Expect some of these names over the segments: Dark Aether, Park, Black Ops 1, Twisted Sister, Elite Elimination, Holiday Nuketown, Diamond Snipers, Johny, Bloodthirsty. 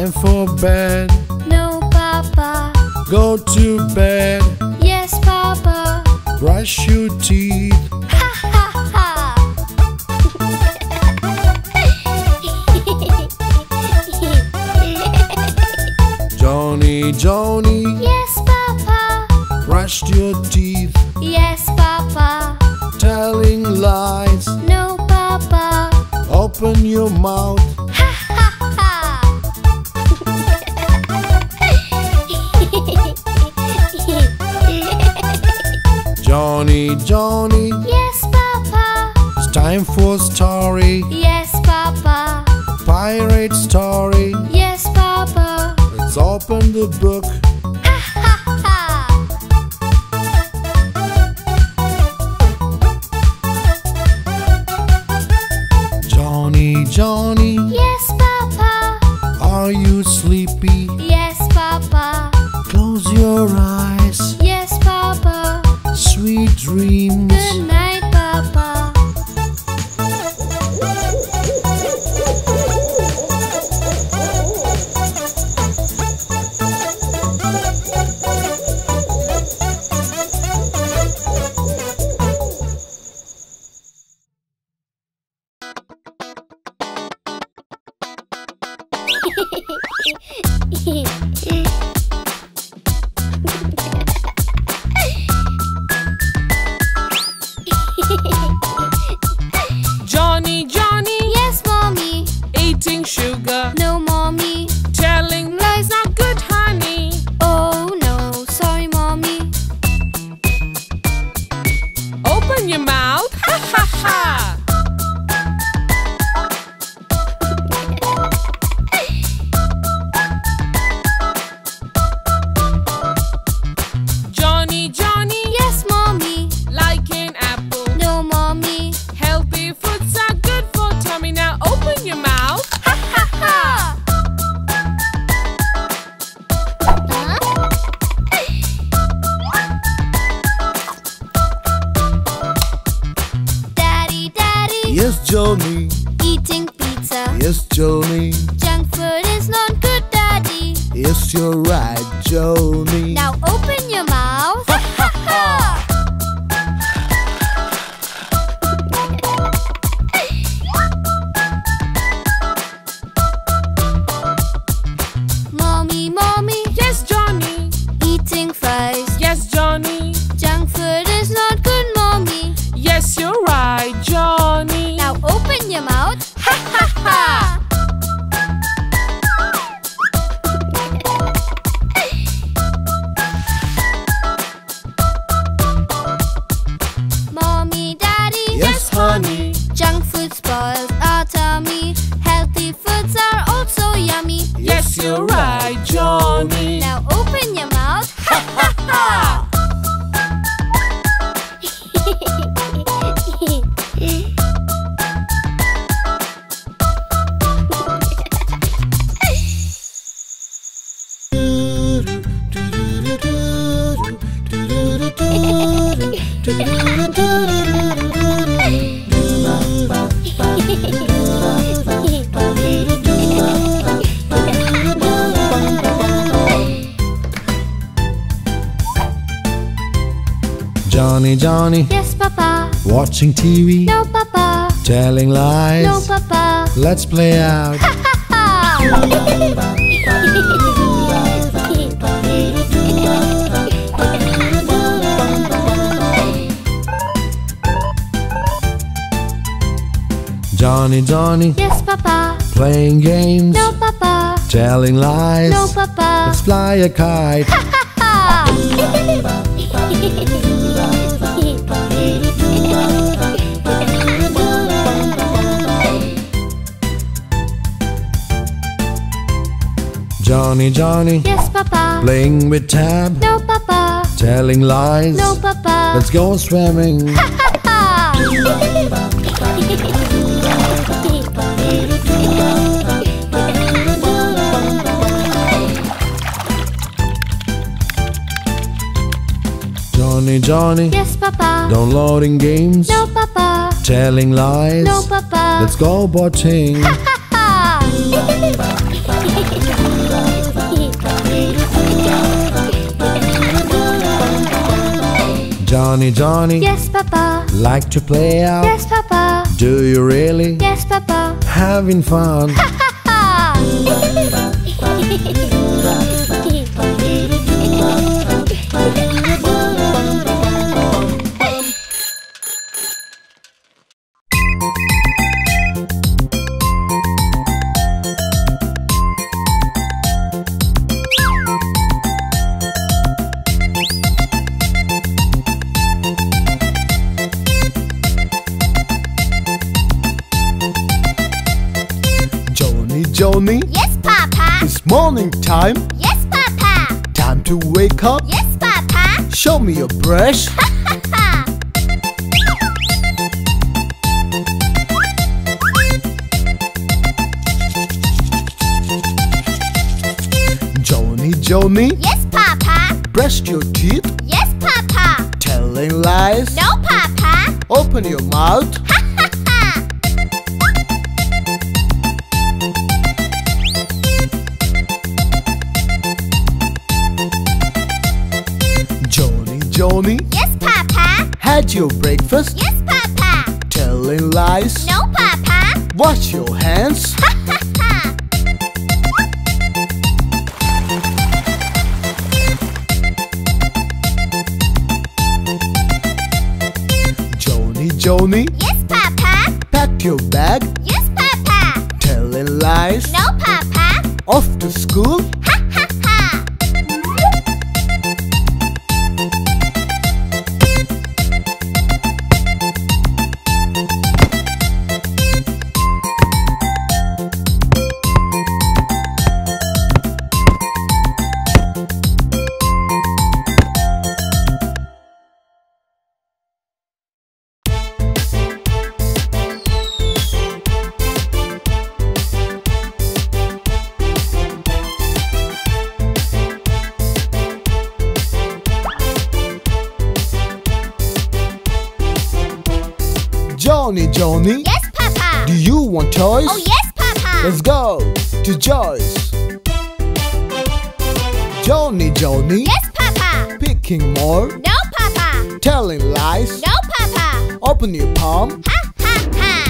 time for bed. No, Papa. Go to bed. Yes, Papa. Brush your teeth. Ha ha ha. Johny, Johny. Yes, Papa. Brushed your teeth. Yes, Papa. Telling lies. No, Papa. Open your mouth. Ha ha ha. Johny, Johny. Yes, Papa. It's time for story. Yes, Papa. Pirate story. Yes, Papa. Let's open the book. Johny. Yes, Papa. Are you sleepy? Yes, Papa. Close your eyes. Yes, Papa. Sweet dreams. Good night, Papa. Johny, Johny. Yes, Mommy. Eating sugar. No, Mommy. Telling lies, not good, honey. Oh, no. Sorry, Mommy. Open your mouth. Ha, ha, ha. Yes, Johny. Eating pizza. Yes, Johny. Junk food is not good, Daddy. Yes, you're right, Johny. Now open your mouth. Ha ha ha. Mommy, Mommy. Yes, Johny. Eating fries. Yes, Johny. Junk food is not good, Mommy. Yes, you're right, Johny. Open your mouth. Ha ha ha. Mommy, Daddy. Yes, honey. Junk food spoils our tummy. Healthy foods are also yummy. Yes, you're right, Johny. Now open your mouth. Ha ha ha. Johny, Johny. Yes, Papa. Watching TV. No, Papa. Telling lies. No, Papa. Let's play out. Ha ha ha. Johny, Johny. Yes, Papa. Playing games. No, Papa. Telling lies. No, Papa. Let's fly a kite. Ha ha ha. Johny, Johny. Yes, Papa. Playing with tab. No, Papa. Telling lies. No, Papa. Let's go swimming. Ha ha ha. Johny, Johny. Yes, Papa. Downloading games. No, Papa. Telling lies. No, Papa. Let's go boating. Ha ha ha. Johnny, Johnny. Yes, Papa. Like to play out? Yes, Papa. Do you really? Yes, Papa. Having fun? Ha ha Johnny? Yes, Papa. It's morning time. Yes, Papa. Time to wake up. Yes, Papa. Show me your brush. Ha ha ha. Johnny, Johnny? Yes, Papa. Brushed your teeth? Yes, Papa. Telling lies? No, Papa. Open your mouth. Ha ha ha. Johnny? Yes, Papa. Had your breakfast? Yes, Papa. Telling lies? No, Papa. Wash your hands? Ha ha ha. Johnny, Johnny? Yes, Papa. Packed your bag? Yes, Papa. Telling lies? No, Papa. Off to school? Ha ha ha. Johnny, Johnny? Yes, Papa. Do you want toys? Oh, yes, Papa. Let's go to Joyce. Johnny, Johnny? Yes, Papa. Picking more? No, Papa. Telling lies? No, Papa. Open your palm. Ha, ha, ha.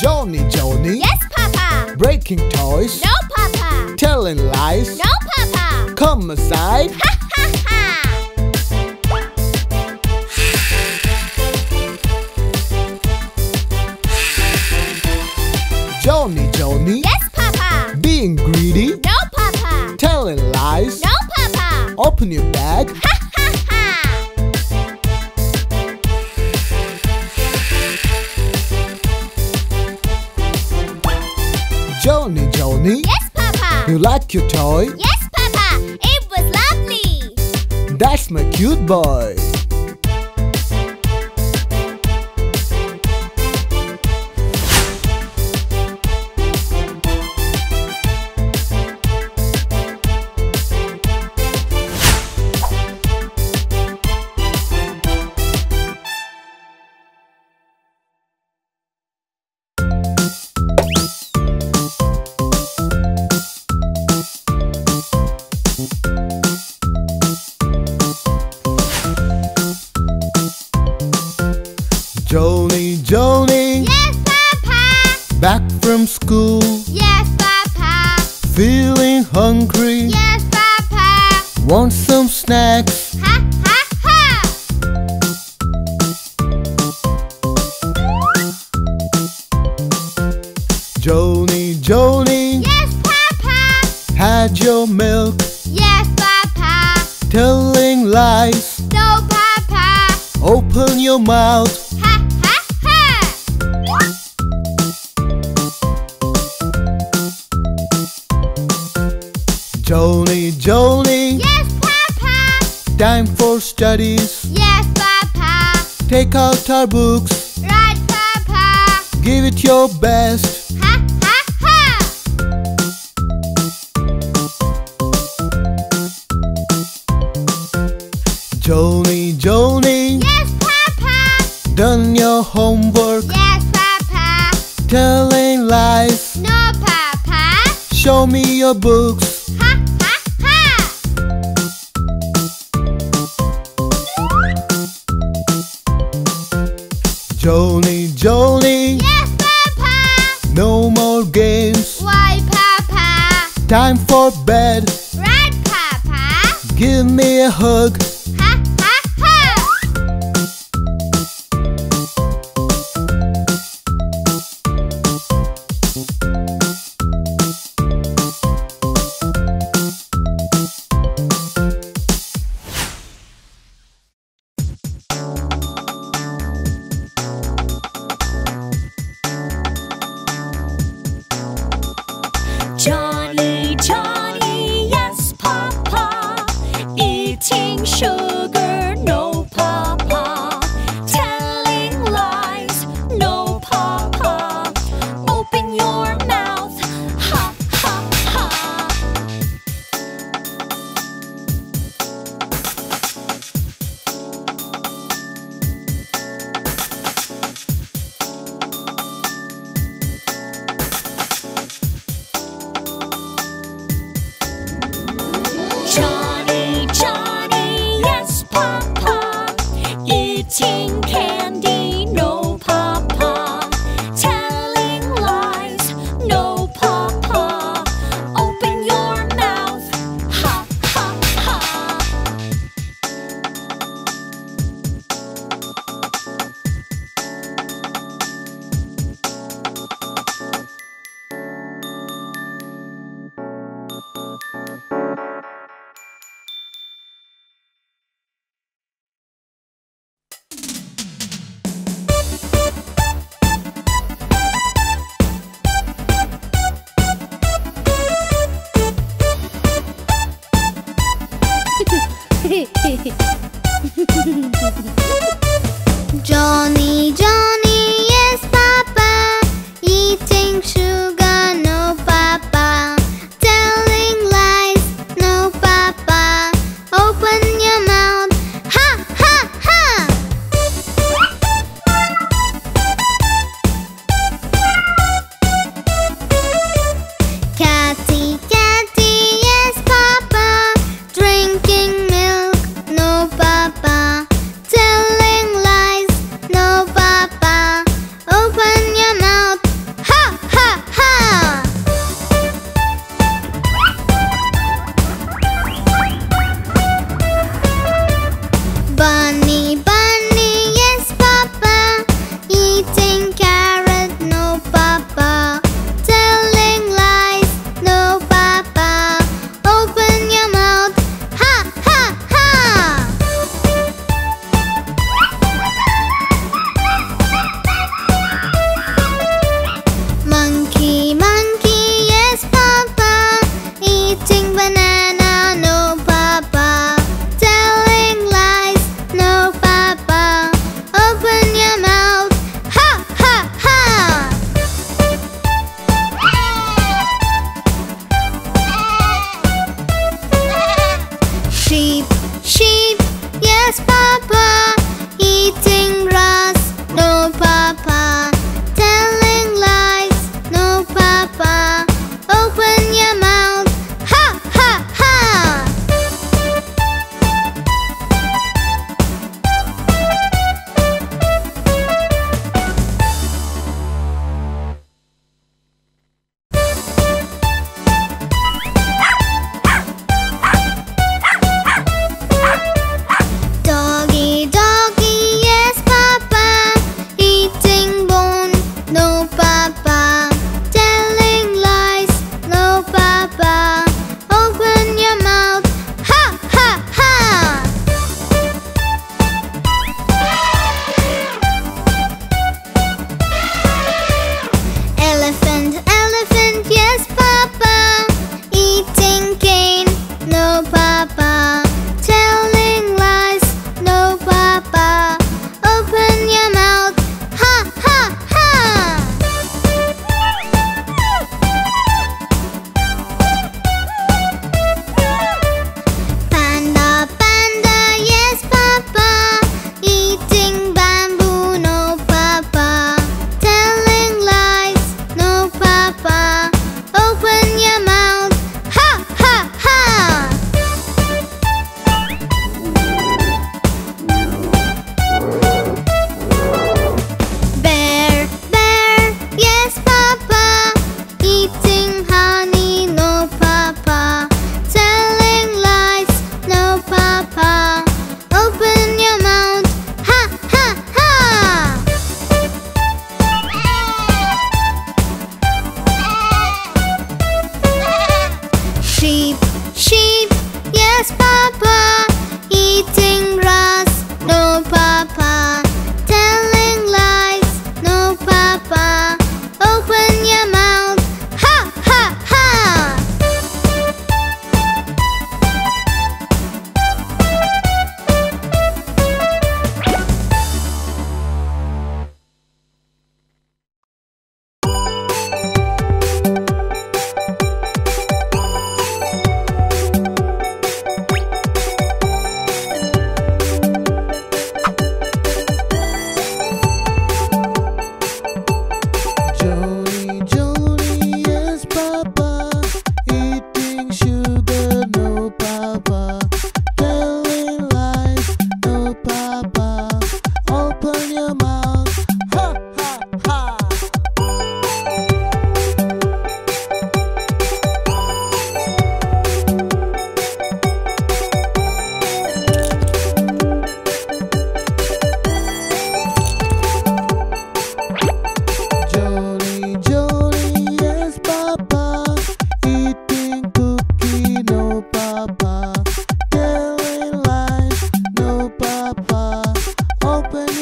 Johnny, Johnny? Yes, Papa. Breaking toys? No, Papa. Telling lies? No, Papa. Come aside. Ha ha ha. Johnny, Johnny. Yes, Papa. Being greedy. No, Papa. Telling lies. No, Papa. Open your bag. Ha ha ha. Johnny, Johnny. Yes, Papa. You like your toy? Yes. That's my cute boy. Johnny, Johnny. Yes, Papa. Back from school. Yes, Papa. Feeling hungry. Yes, Papa. Want some snacks? Ha ha ha. Johnny, Johnny. Yes, Papa. Had your milk? Yes, Papa. Telling lies? No, Papa. Open your mouth. Johnny, Johnny. Yes, Papa. Time for studies. Yes, Papa. Take out our books. Right, Papa. Give it your best. Ha, ha, ha. Johnny, Johnny. Yes, Papa. Done your homework. Yes, Papa. Telling lies. No, Papa. show me your books. Ha, ha, ha! Johny, Johny. Yes, Papa. No more games. Why, Papa? Time for bed. Right, Papa. Give me a hug. Ha, ha, ha!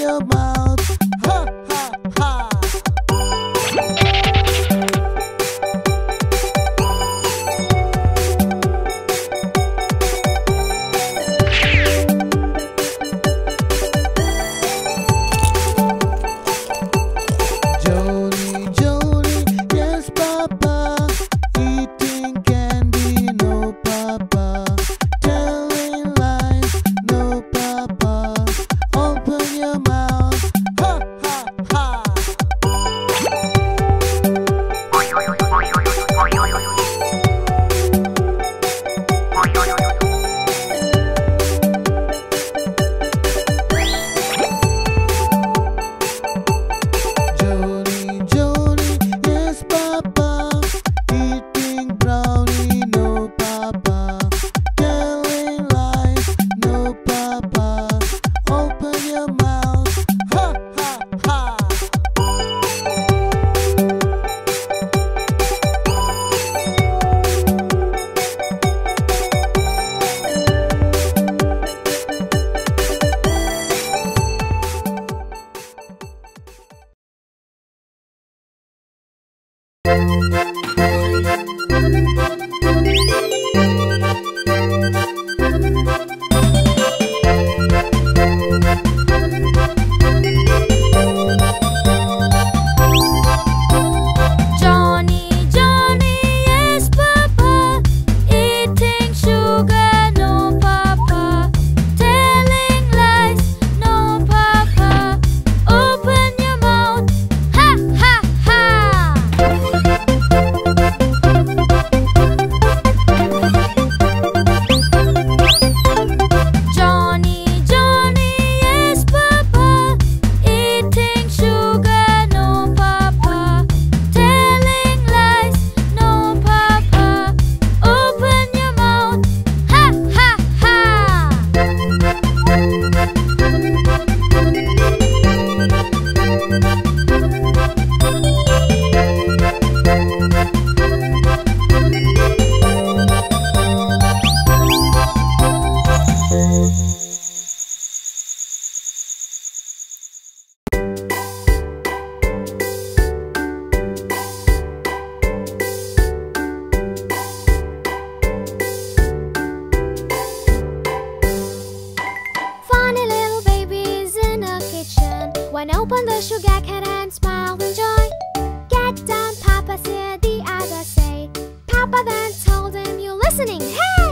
your mouth. Ha ha ha. Johny, Johny, yes Papa, eating candy, no Papa. One open the sugar can and smile with joy. Get down, Papa's ear, the others say. Papa then told him, you're listening, hey!